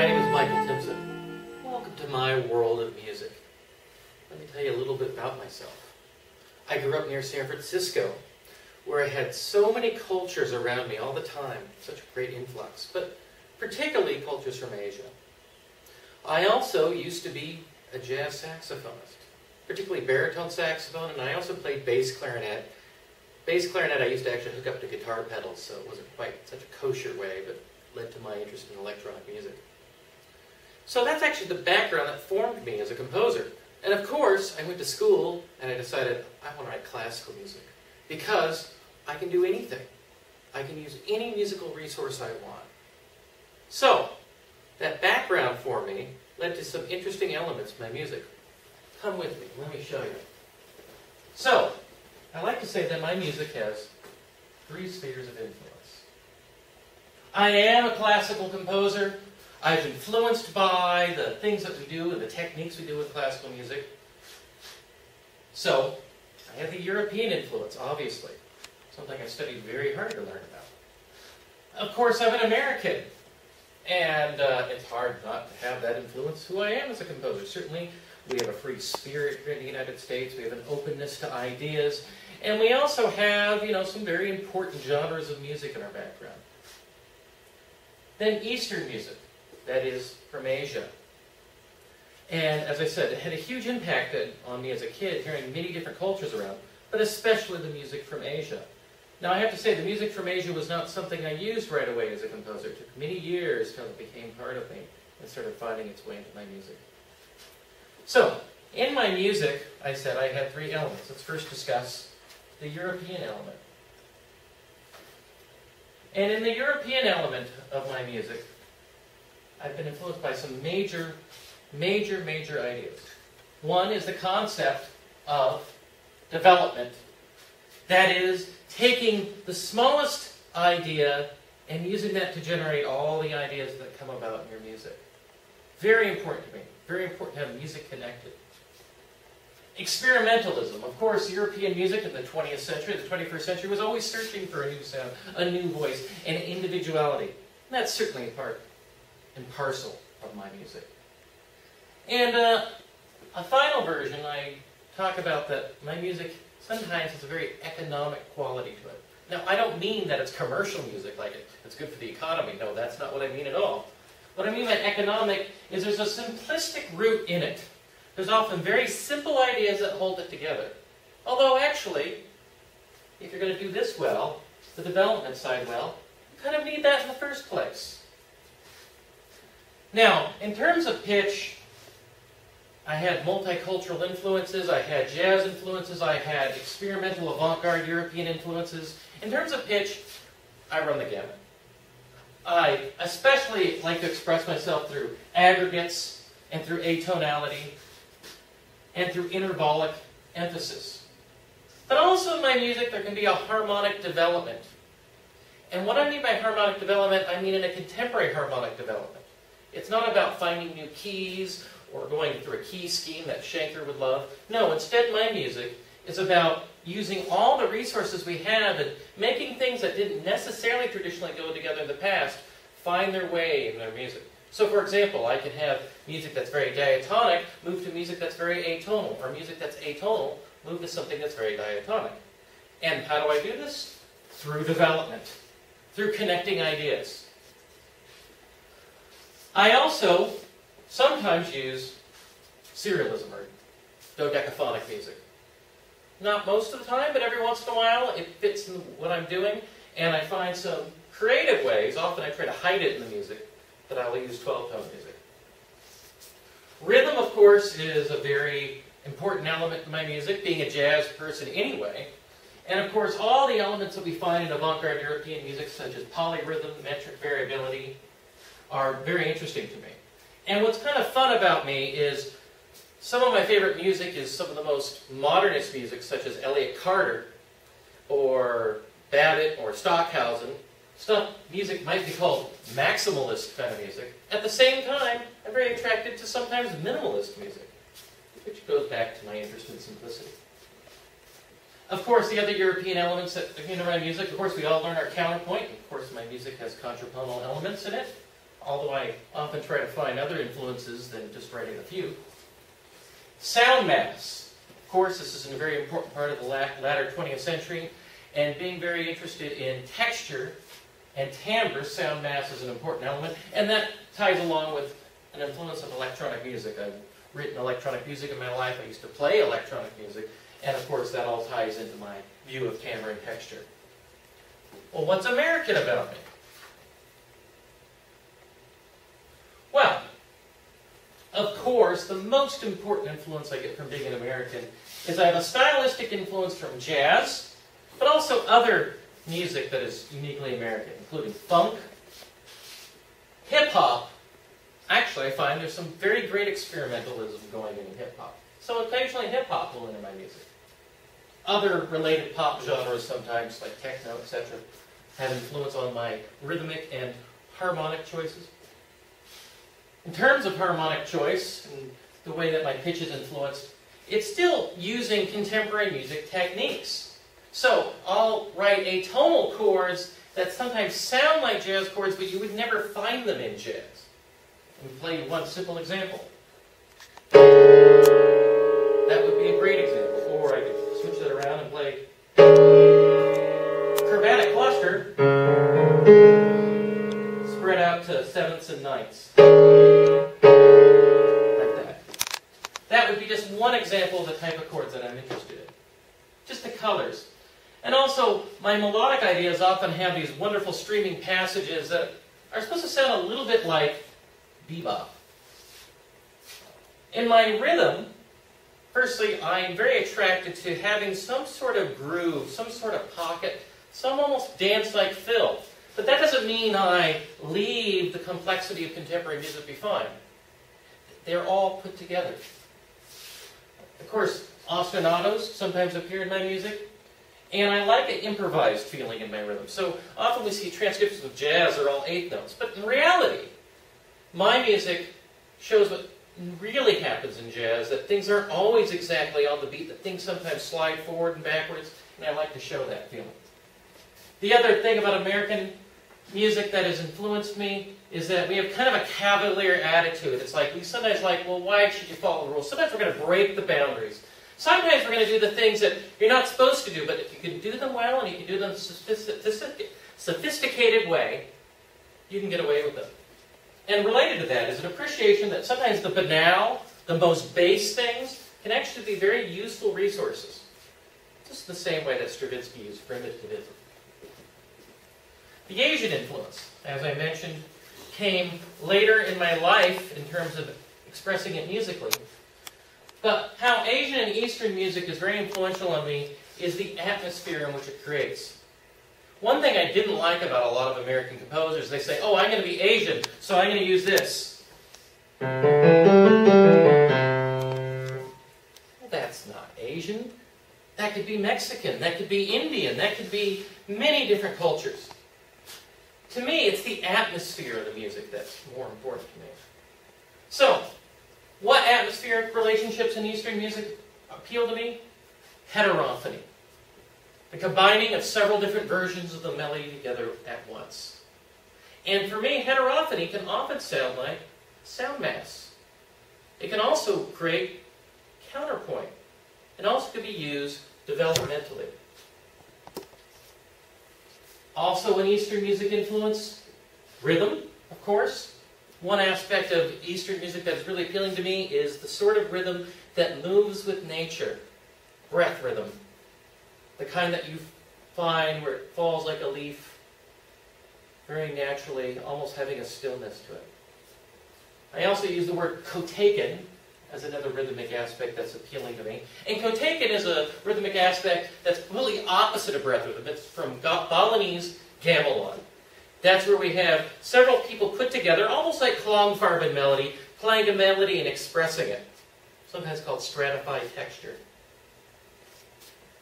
My name is Michael Timpson. Welcome to my world of music. Let me tell you a little bit about myself. I grew up near San Francisco, where I had so many cultures around me all the time, such a great influx, but particularly cultures from Asia. I also used to be a jazz saxophonist, particularly baritone saxophone, and I also played bass clarinet. Bass clarinet I used to actually hook up to guitar pedals, so it wasn't quite such a kosher way, but led to my interest in electronic music. So that's actually the background that formed me as a composer. And of course, I went to school and I decided I want to write classical music because I can do anything. I can use any musical resource I want. So that background for me led to some interesting elements in my music. Come with me, let me show you. So, I like to say that my music has three spheres of influence. I am a classical composer. I've influenced by the things that we do and the techniques we do with classical music. So, I have the European influence, obviously. Something I studied very hard to learn about. Of course, I'm an American. And it's hard not to have that influence who I am as a composer. Certainly, we have a free spirit here in the United States. We have an openness to ideas. And we also have, you know, some very important genres of music in our background. Then Eastern music, that is, from Asia. And as I said, it had a huge impact on me as a kid, hearing many different cultures around, but especially the music from Asia. Now I have to say, the music from Asia was not something I used right away as a composer. It took many years till it became part of me and started finding its way into my music. So, in my music, I said I had three elements. Let's first discuss the European element. And in the European element of my music, I've been influenced by some major ideas. One is the concept of development. That is, taking the smallest idea and using that to generate all the ideas that come about in your music. Very important to me. Very important to have music connected. Experimentalism. Of course, European music in the 20th century, the 21st century, was always searching for a new sound, a new voice, and individuality. And that's certainly a part and parcel of my music. And a final version, I talk about that my music sometimes has a very economic quality to it. Now, I don't mean that it's commercial music, like it's good for the economy. No, that's not what I mean at all. What I mean by economic is there's a simplistic root in it. There's often very simple ideas that hold it together. Although actually, if you're going to do this well, the development side well, you kind of need that in the first place. Now, in terms of pitch, I had multicultural influences, I had jazz influences, I had experimental avant-garde European influences. In terms of pitch, I run the gamut. I especially like to express myself through aggregates and through atonality, and through intervalic emphasis. But also in my music there can be a harmonic development. And what I mean by harmonic development, I mean in a contemporary harmonic development. It's not about finding new keys or going through a key scheme that Schenker would love. No, instead my music is about using all the resources we have and making things that didn't necessarily traditionally go together in the past find their way in their music. So, for example, I can have music that's very diatonic move to music that's very atonal, or music that's atonal move to something that's very diatonic. And how do I do this? Through development, through connecting ideas. I also sometimes use serialism or dodecaphonic music. Not most of the time, but every once in a while it fits in what I'm doing, and I find some creative ways. Often I try to hide it in the music, that I will use 12-tone music. Rhythm, of course, is a very important element in my music, being a jazz person anyway. And of course, all the elements that we find in avant-garde European music, such as polyrhythm, metric variability, are very interesting to me. And what's kind of fun about me is some of my favorite music is some of the most modernist music, such as Elliott Carter, or Babbitt, or Stockhausen. Stuff, music might be called maximalist kind of music. At the same time, I'm very attracted to sometimes minimalist music, which goes back to my interest in simplicity. Of course, the other European elements that are in my music, of course, we all learn our counterpoint. Of course, my music has contrapuntal elements in it. although I often try to find other influences than just writing a few. Sound mass. Of course, this is a very important part of the latter 20th century, and being very interested in texture and timbre, sound mass is an important element, and that ties along with an influence of electronic music. I've written electronic music in my life, I used to play electronic music, and of course that all ties into my view of timbre and texture. Well, what's American about me? Well, of course, the most important influence I get from being an American is I have a stylistic influence from jazz, but also other music that is uniquely American, including funk, hip-hop. Actually, I find there's some very great experimentalism going in hip-hop. So occasionally hip-hop will enter my music. Other related pop genres sometimes, like techno, etc., have influence on my rhythmic and harmonic choices. In terms of harmonic choice, and the way that my pitch is influenced, it's still using contemporary music techniques. So I'll write atonal chords that sometimes sound like jazz chords, but you would never find them in jazz. Let me play you one simple example. That would be a great example. Or I could switch that around and play chromatic cluster spread out to sevenths and ninths. Just one example of the type of chords that I'm interested in. Just the colors. And also, my melodic ideas often have these wonderful streaming passages that are supposed to sound a little bit like bebop. In my rhythm, firstly, I'm very attracted to having some sort of groove, some sort of pocket, some almost dance-like fill. But that doesn't mean I leave the complexity of contemporary music behind. They're all put together. Of course, ostinatos sometimes appear in my music, and I like an improvised feeling in my rhythm. So often we see transcriptions of jazz are all eighth notes, but in reality, my music shows what really happens in jazz, that things aren't always exactly on the beat, that things sometimes slide forward and backwards, and I like to show that feeling. The other thing about American music that has influenced me is that we have kind of a cavalier attitude. It's like, we sometimes like, well, why should you follow the rules? Sometimes we're going to break the boundaries. Sometimes we're going to do the things that you're not supposed to do, but if you can do them well and you can do them in a sophisticated way, you can get away with them. And related to that is an appreciation that sometimes the banal, the most base things, can actually be very useful resources. Just the same way that Stravinsky used primitivism. The Asian influence, as I mentioned, came later in my life in terms of expressing it musically. But how Asian and Eastern music is very influential on me is the atmosphere in which it creates. One thing I didn't like about a lot of American composers, they say, oh, I'm going to be Asian, so I'm going to use this. Well, that's not Asian. That could be Mexican, that could be Indian, that could be many different cultures. To me, it's the atmosphere of the music that's more important to me. So, what atmospheric relationships in Eastern music appeal to me? Heterophony. The combining of several different versions of the melody together at once. And for me, heterophony can often sound like sound mass. It can also create counterpoint. It also can be used developmentally. Also an Eastern music influence, rhythm, of course. One aspect of Eastern music that's really appealing to me is the sort of rhythm that moves with nature. Breath rhythm. The kind that you find where it falls like a leaf, very naturally, almost having a stillness to it. I also use the word Kotekan as another rhythmic aspect that's appealing to me. And Kotekan is a rhythmic aspect that's really opposite of breath rhythm. It's from Balinese Gamelan. That's where we have several people put together, almost like Klangfarben melody, playing a melody and expressing it. Sometimes called stratified texture.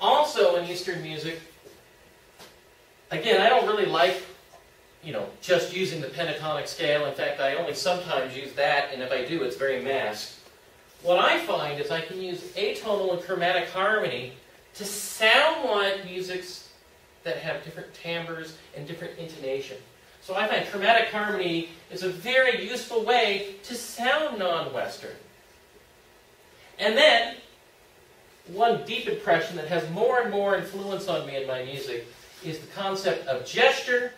Also in Eastern music, again, I don't really like, you know, just using the pentatonic scale. In fact, I only sometimes use that, and if I do, it's very masked. What I find is I can use atonal and chromatic harmony to sound like musics that have different timbres and different intonation. So I find chromatic harmony is a very useful way to sound non-Western. And then, one deep impression that has more and more influence on me in my music is the concept of gesture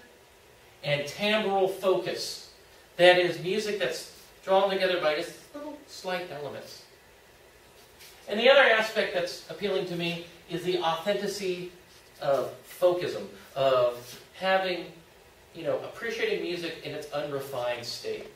and timbral focus. That is music that's drawn together by just little slight elements. And the other aspect that's appealing to me is the authenticity of folkism, of having, appreciating music in its unrefined state.